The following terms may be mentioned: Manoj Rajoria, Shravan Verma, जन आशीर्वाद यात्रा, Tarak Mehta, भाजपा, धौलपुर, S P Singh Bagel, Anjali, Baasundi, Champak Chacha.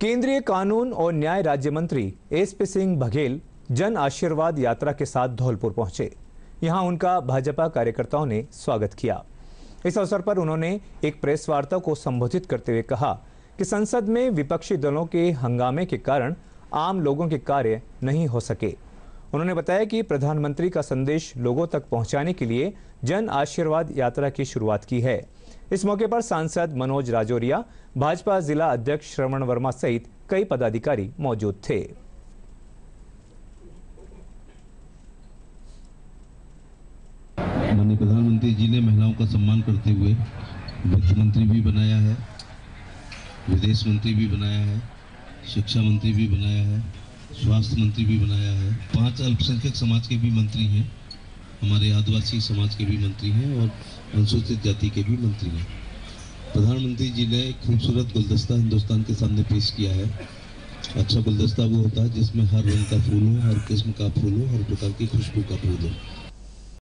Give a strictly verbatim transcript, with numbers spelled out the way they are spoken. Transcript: केंद्रीय कानून और न्याय राज्य मंत्री एस पी सिंह बघेल जन आशीर्वाद यात्रा के साथ धौलपुर पहुंचे। यहां उनका भाजपा कार्यकर्ताओं ने स्वागत किया। इस अवसर पर उन्होंने एक प्रेस वार्ता को संबोधित करते हुए कहा कि संसद में विपक्षी दलों के हंगामे के कारण आम लोगों के कार्य नहीं हो सके। उन्होंने बताया कि प्रधानमंत्री का संदेश लोगों तक पहुंचाने के लिए जन आशीर्वाद यात्रा की शुरुआत की है। इस मौके पर सांसद मनोज राजौरिया, भाजपा जिला अध्यक्ष श्रवण वर्मा सहित कई पदाधिकारी मौजूद थे। माननीय प्रधानमंत्री जी ने महिलाओं का सम्मान करते हुए वित्त मंत्री भी बनाया है, विदेश मंत्री भी बनाया है, शिक्षा मंत्री भी बनाया है, स्वास्थ्य मंत्री भी बनाया है। पांच अल्पसंख्यक समाज के भी मंत्री हैं, हमारे आदिवासी समाज के भी मंत्री हैं और अनुसूचित जाति के भी मंत्री हैं। प्रधानमंत्री जी ने एक खूबसूरत गुलदस्ता हिंदुस्तान के सामने पेश किया है। अच्छा गुलदस्ता वो होता है जिसमें हर रंग का फूल हो, हर किस्म का फूल हो, हर प्रकार की खुशबू का फूल हो।